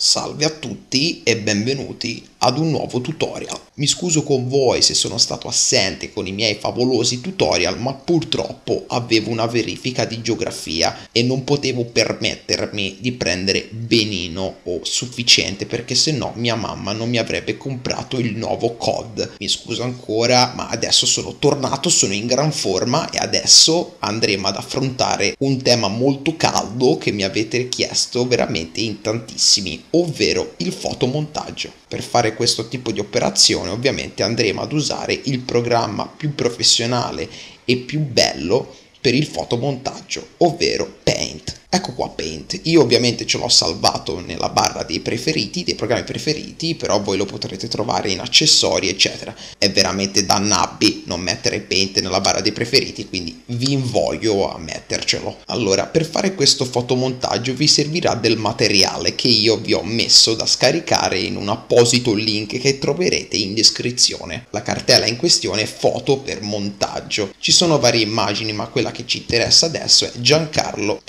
Salve a tutti e benvenuti ad un nuovo tutorial. Mi scuso con voi se sono stato assente con i miei favolosi tutorial, ma purtroppo avevo una verifica di geografia e non potevo permettermi di prendere benino o sufficiente, perché se no mia mamma non mi avrebbe comprato il nuovo COD. Mi scuso ancora, ma adesso sono tornato, sono in gran forma e adesso andremo ad affrontare un tema molto caldo che mi avete chiesto veramente in tantissimi, ovvero il fotomontaggio. Per fare questo tipo di operazione ovviamente andremo ad usare il programma più professionale e più bello per il fotomontaggio, ovvero Paint. Ecco qua Paint, io ovviamente ce l'ho salvato nella barra dei preferiti, dei programmi preferiti, però voi lo potrete trovare in accessori eccetera. È veramente da nabbi non mettere Paint nella barra dei preferiti, quindi vi invoglio a mettercelo. Allora, per fare questo fotomontaggio vi servirà del materiale che io vi ho messo da scaricare in un apposito link che troverete in descrizione. La cartella in questione è foto per montaggio. Ci sono varie immagini, ma quella che ci interessa adesso è Giancarlo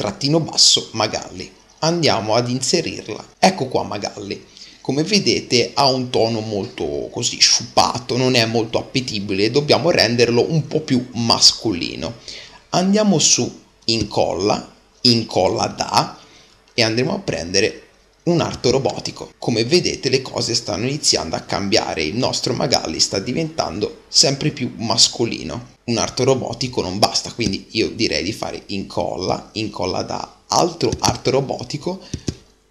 Magalli. Andiamo ad inserirla. Ecco qua Magalli. Come vedete ha un tono molto così sciupato, non è molto appetibile, dobbiamo renderlo un po' più mascolino. Andiamo su incolla, incolla da, e andremo a prendere un arto robotico. Come vedete le cose stanno iniziando a cambiare, il nostro Magalli sta diventando sempre più mascolino. Un arto robotico non basta, quindi io direi di fare incolla, incolla da altro arto robotico,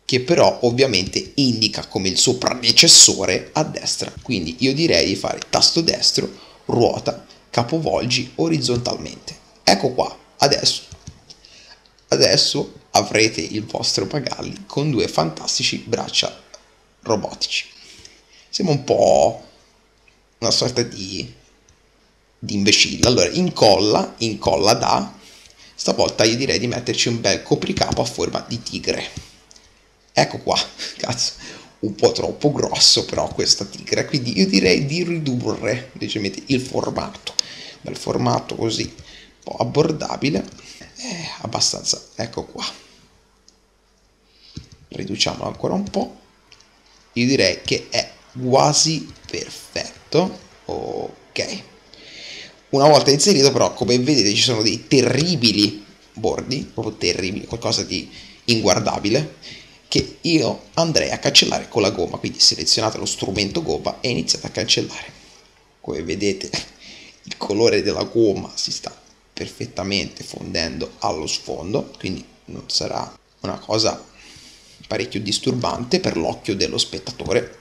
che però ovviamente indica come il suo predecessore a destra, quindi io direi di fare tasto destro, ruota, capovolgi orizzontalmente. Ecco qua, adesso avrete il vostro Magalli con due fantastici braccia robotici. Sembra un po' una sorta di imbecille. Allora, incolla, incolla da, stavolta io direi di metterci un bel copricapo a forma di tigre. Ecco qua, cazzo, un po' troppo grosso però questa tigre, quindi io direi di ridurre leggermente il formato, bel formato così, un po' abbordabile, abbastanza, ecco qua. Riduciamolo ancora un po', io direi che è quasi perfetto, ok. Una volta inserito però, come vedete, ci sono dei terribili bordi, proprio terribili, qualcosa di inguardabile, che io andrei a cancellare con la gomma, quindi selezionate lo strumento gomma e iniziate a cancellare. Come vedete il colore della gomma si sta perfettamente fondendo allo sfondo, quindi non sarà una cosa parecchio disturbante per l'occhio dello spettatore.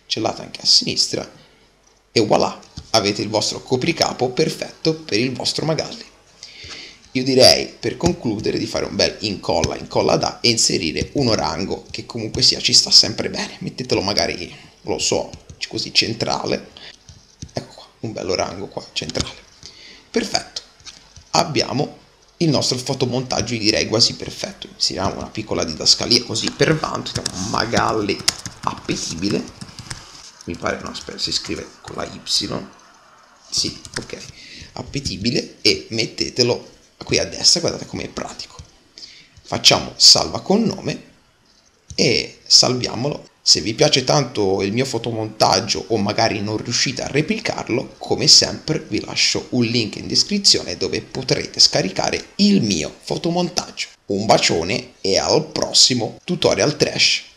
Cancellate anche a sinistra e voilà! Avete il vostro copricapo perfetto per il vostro Magalli. Io direi per concludere di fare un bel incolla, incolla da e inserire un orango che comunque sia ci sta sempre bene. Mettetelo magari, lo so, così centrale. Ecco qua, un bel orango qua centrale. Perfetto. Abbiamo il nostro fotomontaggio, io direi quasi perfetto. Inseriamo una piccola didascalia così per vanto, un Magalli appetibile. Mi pare, no, aspetta, si scrive con la Y. Sì, ok, appetibile, e mettetelo qui a destra, guardate com'è pratico. Facciamo salva con nome e salviamolo. Se vi piace tanto il mio fotomontaggio o magari non riuscite a replicarlo, come sempre vi lascio un link in descrizione dove potrete scaricare il mio fotomontaggio. Un bacione e al prossimo tutorial trash!